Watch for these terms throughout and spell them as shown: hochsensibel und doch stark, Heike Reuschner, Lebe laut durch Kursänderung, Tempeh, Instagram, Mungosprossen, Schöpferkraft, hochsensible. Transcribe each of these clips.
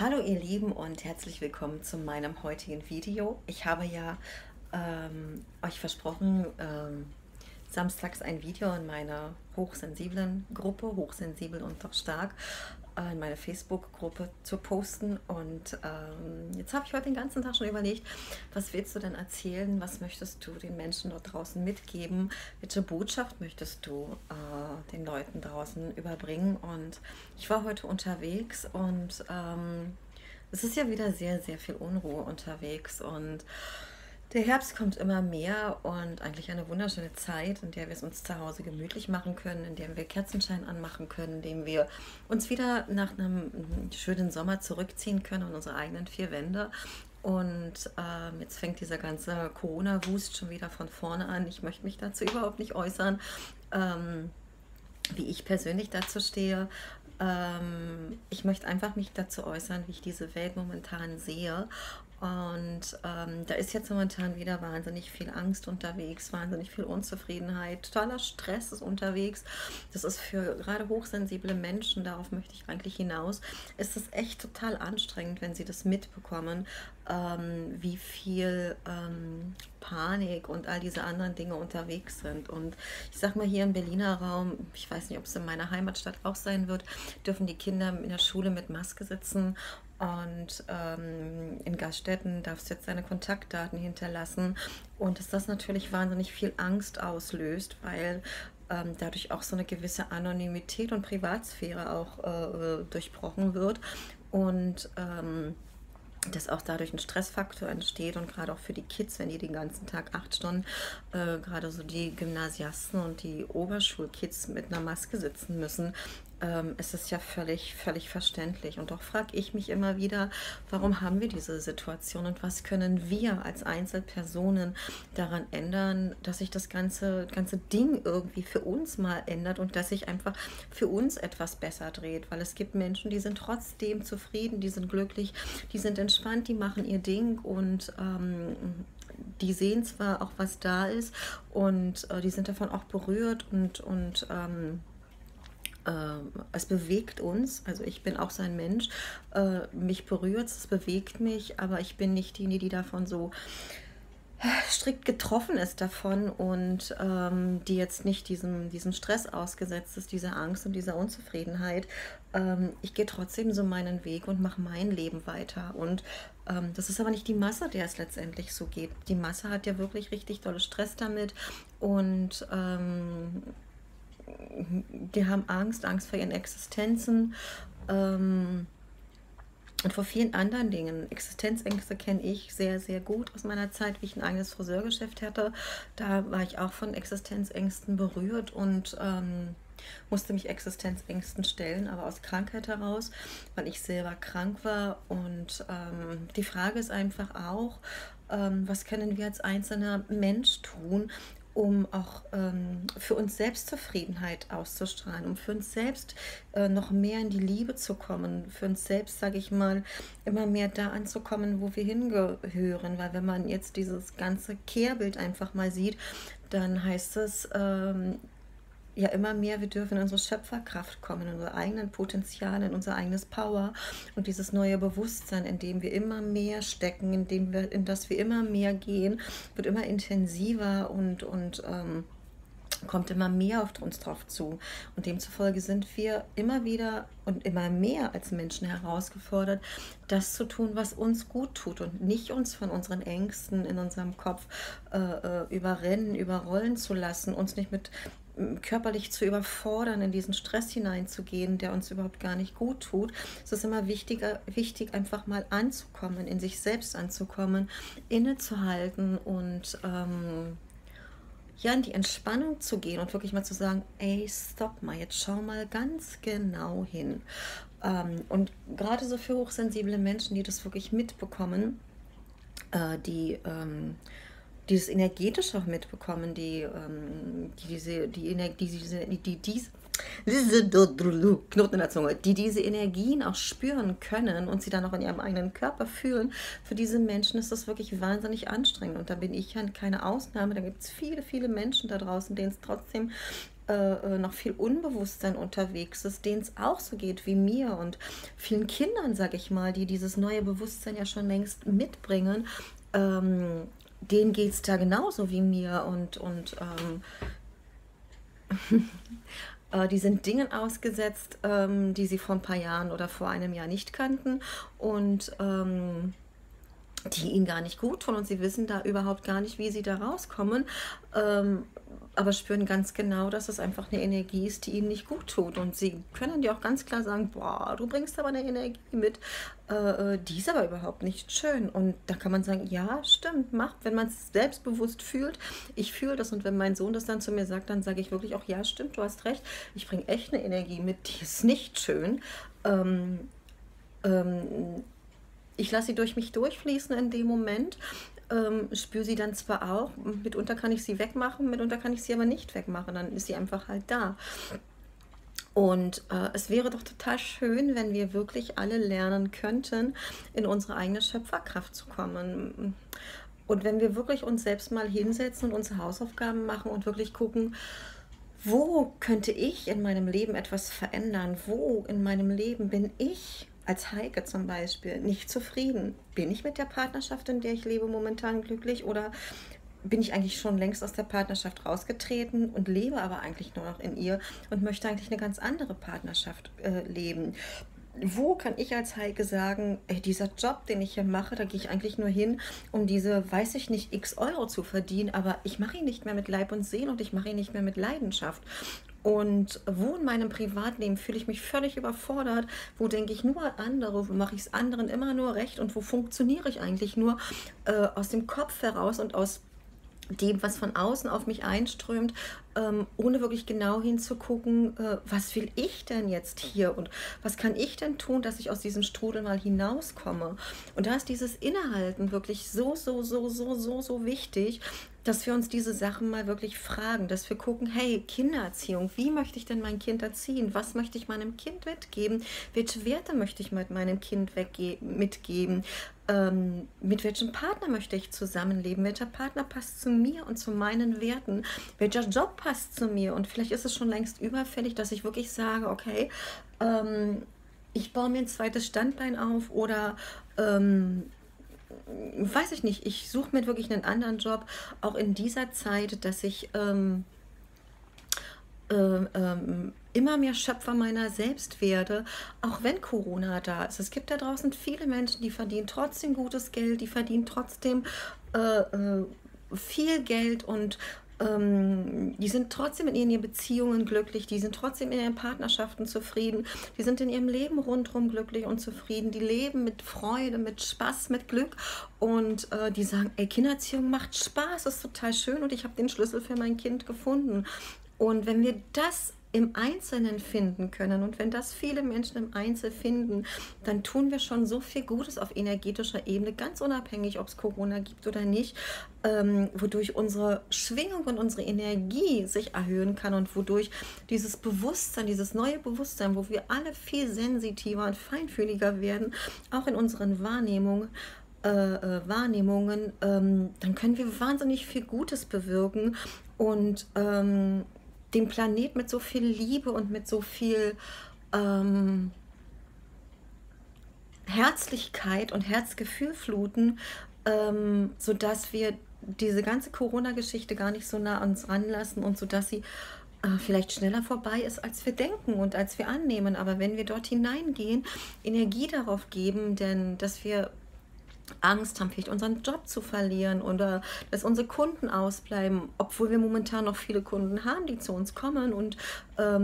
Hallo ihr Lieben und herzlich willkommen zu meinem heutigen Video. Ich habe ja euch versprochen, samstags ein Video in meiner hochsensiblen Gruppe, hochsensibel und doch stark, in meiner Facebook-Gruppe zu posten. Und jetzt habe ich heute den ganzen Tag schon überlegt, was willst du denn erzählen, was möchtest du den Menschen dort draußen mitgeben, welche Botschaft möchtest du den Leuten draußen überbringen. Und ich war heute unterwegs und es ist ja wieder sehr, sehr viel Unruhe unterwegs und der Herbst kommt immer mehr und eigentlich eine wunderschöne Zeit, in der wir es uns zu Hause gemütlich machen können, in der wir Kerzenschein anmachen können, in dem wir uns wieder nach einem schönen Sommer zurückziehen können in unsere eigenen vier Wände. Und jetzt fängt dieser ganze Corona-Wust schon wieder von vorne an. Ich möchte mich dazu überhaupt nicht äußern, wie ich persönlich dazu stehe. Ich möchte einfach mich dazu äußern, wie ich diese Welt momentan sehe. Und da ist jetzt momentan wieder wahnsinnig viel Angst unterwegs, wahnsinnig viel Unzufriedenheit, totaler Stress ist unterwegs. Das ist für gerade hochsensible Menschen, darauf möchte ich eigentlich hinaus, ist es echt total anstrengend, wenn sie das mitbekommen, wie viel Panik und all diese anderen Dinge unterwegs sind. Und ich sag mal, hier im Berliner Raum, ich weiß nicht, ob es in meiner Heimatstadt auch sein wird, dürfen die Kinder in der Schule mit Maske sitzen. Und in Gaststätten darfst du jetzt deine Kontaktdaten hinterlassen und dass das natürlich wahnsinnig viel Angst auslöst, weil dadurch auch so eine gewisse Anonymität und Privatsphäre auch durchbrochen wird und dass auch dadurch ein Stressfaktor entsteht und gerade auch für die Kids, wenn die den ganzen Tag 8 Stunden, gerade so die Gymnasiasten und die Oberschulkids mit einer Maske sitzen müssen, ist es ja völlig verständlich. Und doch frage ich mich immer wieder, warum haben wir diese Situation und was können wir als Einzelpersonen daran ändern, dass sich das ganze Ding irgendwie für uns mal ändert und dass sich einfach für uns etwas besser dreht, weil es gibt Menschen, die sind trotzdem zufrieden, die sind glücklich, die sind entspannt, die machen ihr Ding und die sehen zwar auch, was da ist und die sind davon auch berührt und es bewegt uns, also ich bin auch so ein Mensch, mich berührt es, bewegt mich, aber ich bin nicht diejenige, die davon so strikt getroffen ist davon und die jetzt nicht diesem Stress ausgesetzt ist, dieser Angst und dieser Unzufriedenheit. Ich gehe trotzdem so meinen Weg und mache mein Leben weiter und das ist aber nicht die Masse, der es letztendlich so geht. Die Masse hat ja wirklich richtig dolle Stress damit und die haben Angst vor ihren Existenzen und vor vielen anderen Dingen. Existenzängste kenne ich sehr, sehr gut aus meiner Zeit, wie ich ein eigenes Friseurgeschäft hatte. Da war ich auch von Existenzängsten berührt und musste mich Existenzängsten stellen, aber aus Krankheit heraus, weil ich selber krank war. Und die Frage ist einfach auch, was können wir als einzelner Mensch tun, um auch für uns selbst Zufriedenheit auszustrahlen, um für uns selbst noch mehr in die Liebe zu kommen, für uns selbst, sage ich mal, immer mehr da anzukommen, wo wir hingehören. Weil wenn man jetzt dieses ganze Kehrbild einfach mal sieht, dann heißt es ja immer mehr, wir dürfen in unsere Schöpferkraft kommen, in unsere eigenen Potenziale, in unser eigenes Power und dieses neue Bewusstsein, in dem wir immer mehr stecken, in das wir immer mehr gehen, wird immer intensiver und kommt immer mehr auf uns drauf zu. Und demzufolge sind wir immer wieder und immer mehr als Menschen herausgefordert, das zu tun, was uns gut tut und nicht uns von unseren Ängsten in unserem Kopf überrollen zu lassen, uns nicht mit körperlich zu überfordern, in diesen Stress hineinzugehen, der uns überhaupt gar nicht gut tut. Es ist immer wichtig, einfach mal anzukommen, in sich selbst anzukommen, innezuhalten und ja, in die Entspannung zu gehen und wirklich mal zu sagen, ey, stopp mal, jetzt schau mal ganz genau hin. Und gerade so für hochsensible Menschen, die das wirklich mitbekommen, die das energetisch auch mitbekommen, die diese Energien auch spüren können und sie dann auch in ihrem eigenen Körper fühlen, für diese Menschen ist das wirklich wahnsinnig anstrengend. Und da bin ich ja keine Ausnahme. Da gibt es viele, viele Menschen da draußen, denen es trotzdem noch viel Unbewusstsein unterwegs ist, denen es auch so geht wie mir und vielen Kindern, sage ich mal, die dieses neue Bewusstsein ja schon längst mitbringen, denen geht es da genauso wie mir und die sind Dingen ausgesetzt, die sie vor ein paar Jahren oder vor einem Jahr nicht kannten und die ihnen gar nicht gut tun und sie wissen da überhaupt gar nicht, wie sie da rauskommen, aber spüren ganz genau, dass es einfach eine Energie ist, die ihnen nicht gut tut und sie können dir auch ganz klar sagen, boah, du bringst aber eine Energie mit, die ist aber überhaupt nicht schön und da kann man sagen, ja, stimmt, macht, wenn man es selbstbewusst fühlt, ich fühle das und wenn mein Sohn das dann zu mir sagt, dann sage ich wirklich auch, ja, stimmt, du hast recht, ich bringe echt eine Energie mit, die ist nicht schön, ich lasse sie durch mich durchfließen in dem Moment, spüre sie dann zwar auch, mitunter kann ich sie wegmachen, mitunter kann ich sie aber nicht wegmachen, dann ist sie einfach halt da. Und es wäre doch total schön, wenn wir wirklich alle lernen könnten, in unsere eigene Schöpferkraft zu kommen. Und wenn wir wirklich uns selbst mal hinsetzen und unsere Hausaufgaben machen und wirklich gucken, wo könnte ich in meinem Leben etwas verändern? Wo in meinem Leben bin ich als Heike zum Beispiel nicht zufrieden? Bin ich mit der Partnerschaft, in der ich lebe, momentan glücklich oder bin ich eigentlich schon längst aus der Partnerschaft rausgetreten und lebe aber eigentlich nur noch in ihr und möchte eigentlich eine ganz andere Partnerschaft leben? Wo kann ich als Heike sagen, ey, dieser Job, den ich hier mache, da gehe ich eigentlich nur hin, um diese, weiß ich nicht, x Euro zu verdienen, aber ich mache ihn nicht mehr mit Leib und Seele und ich mache ihn nicht mehr mit Leidenschaft. Und wo in meinem Privatleben fühle ich mich völlig überfordert, wo denke ich nur an andere, wo mache ich es anderen immer nur recht und wo funktioniere ich eigentlich nur aus dem Kopf heraus und aus dem, was von außen auf mich einströmt, ohne wirklich genau hinzugucken, was will ich denn jetzt hier und was kann ich denn tun, dass ich aus diesem Strudel mal hinauskomme. Und da ist dieses Innehalten wirklich so wichtig, dass wir uns diese Sachen mal wirklich fragen, dass wir gucken, hey, Kindererziehung, wie möchte ich denn mein Kind erziehen? Was möchte ich meinem Kind mitgeben? Welche Werte möchte ich mit meinem Kind mitgeben? Mit welchem Partner möchte ich zusammenleben? Welcher Partner passt zu mir und zu meinen Werten? Welcher Job passt zu mir? Und vielleicht ist es schon längst überfällig, dass ich wirklich sage, okay, ich baue mir ein zweites Standbein auf oder weiß ich nicht, ich suche mir wirklich einen anderen Job, auch in dieser Zeit, dass ich immer mehr Schöpfer meiner selbst werde, auch wenn Corona da ist. Es gibt da draußen viele Menschen, die verdienen trotzdem gutes Geld, die verdienen trotzdem viel Geld und die sind trotzdem in ihren Beziehungen glücklich, die sind trotzdem in ihren Partnerschaften zufrieden, die sind in ihrem Leben rundherum glücklich und zufrieden, die leben mit Freude, mit Spaß, mit Glück und die sagen, ey, Kindererziehung macht Spaß, ist total schön und ich habe den Schlüssel für mein Kind gefunden. Und wenn wir das im Einzelnen finden können und wenn das viele Menschen im Einzel finden, dann tun wir schon so viel Gutes auf energetischer Ebene, ganz unabhängig, ob es Corona gibt oder nicht, wodurch unsere Schwingung und unsere Energie sich erhöhen kann und wodurch dieses Bewusstsein, dieses neue Bewusstsein, wo wir alle viel sensitiver und feinfühliger werden, auch in unseren Wahrnehmungen, dann können wir wahnsinnig viel Gutes bewirken und den Planet mit so viel Liebe und mit so viel Herzlichkeit und Herzgefühl fluten, sodass wir diese ganze Corona-Geschichte gar nicht so nah an uns ranlassen und sodass sie vielleicht schneller vorbei ist, als wir denken und als wir annehmen. Aber wenn wir dort hineingehen, Energie darauf geben, denn dass wir Angst haben, vielleicht unseren Job zu verlieren oder dass unsere Kunden ausbleiben, obwohl wir momentan noch viele Kunden haben, die zu uns kommen und bei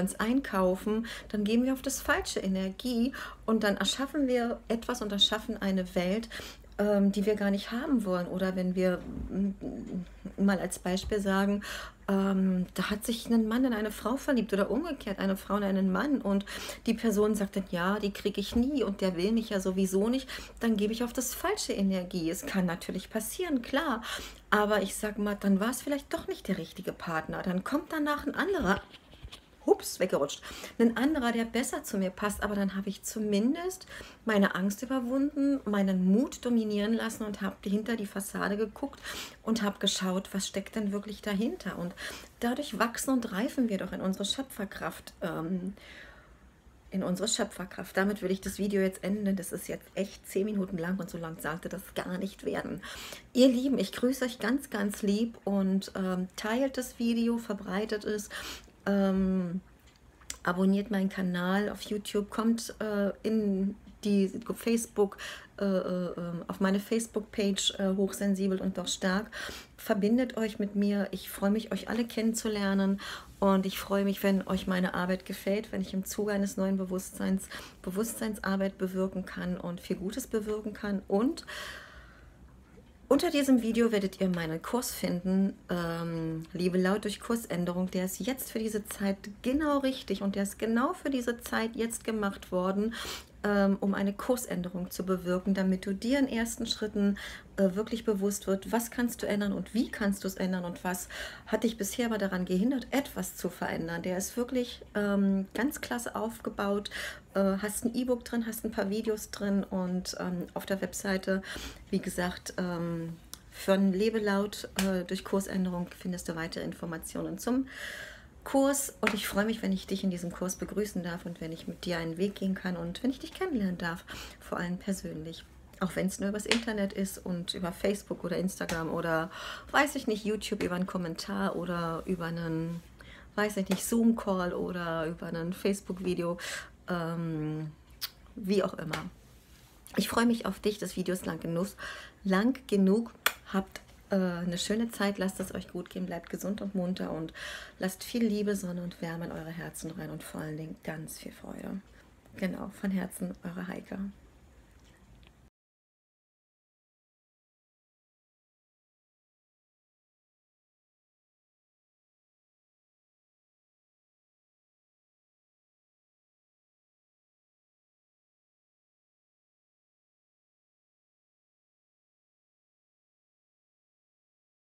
uns einkaufen, dann geben wir auf das falsche Energie und dann erschaffen wir etwas und erschaffen eine Welt, die wir gar nicht haben wollen. Oder wenn wir mal als Beispiel sagen, da hat sich ein Mann in eine Frau verliebt oder umgekehrt eine Frau in einen Mann und die Person sagt dann, ja, die kriege ich nie und der will mich ja sowieso nicht, dann gebe ich auf das falsche Energie. Es kann natürlich passieren, klar, aber ich sag mal, dann war es vielleicht doch nicht der richtige Partner, dann kommt danach ein anderer hups, weggerutscht. Ein anderer, der besser zu mir passt, aber dann habe ich zumindest meine Angst überwunden, meinen Mut dominieren lassen und habe hinter die Fassade geguckt und habe geschaut, was steckt denn wirklich dahinter. Und dadurch wachsen und reifen wir doch in unsere Schöpferkraft. Damit will ich das Video jetzt enden. Das ist jetzt echt 10 Minuten lang und so lang sollte das gar nicht werden. Ihr Lieben, ich grüße euch ganz, ganz lieb und teilt das Video, verbreitet es, abonniert meinen Kanal auf YouTube, kommt in die Facebook, auf meine Facebook-Page hochsensibel und doch stark. Verbindet euch mit mir. Ich freue mich, euch alle kennenzulernen und ich freue mich, wenn euch meine Arbeit gefällt, wenn ich im Zuge eines neuen Bewusstseins Bewusstseinsarbeit bewirken kann und viel Gutes bewirken kann. Und unter diesem Video werdet ihr meinen Kurs finden, Lebe laut durch Kursänderung. Der ist jetzt für diese Zeit genau richtig und der ist genau für diese Zeit jetzt gemacht worden, um eine Kursänderung zu bewirken, damit du dir in ersten Schritten wirklich bewusst wird, was kannst du ändern und wie kannst du es ändern und was hat dich bisher aber daran gehindert, etwas zu verändern. Der ist wirklich ganz klasse aufgebaut, hast ein E-Book drin, hast ein paar Videos drin und auf der Webseite, wie gesagt, von Lebe laut durch Kursänderung findest du weitere Informationen zum Kurs und ich freue mich, wenn ich dich in diesem Kurs begrüßen darf und wenn ich mit dir einen Weg gehen kann und wenn ich dich kennenlernen darf, vor allem persönlich. Auch wenn es nur übers Internet ist und über Facebook oder Instagram oder, weiß ich nicht, YouTube, über einen Kommentar oder über einen, weiß ich nicht, Zoom-Call oder über einen Facebook-Video, wie auch immer. Ich freue mich auf dich, das Video ist lang genug. Habt eine schöne Zeit, lasst es euch gut gehen, bleibt gesund und munter und lasst viel Liebe, Sonne und Wärme in eure Herzen rein und vor allen Dingen ganz viel Freude. Genau, von Herzen, eure Heike.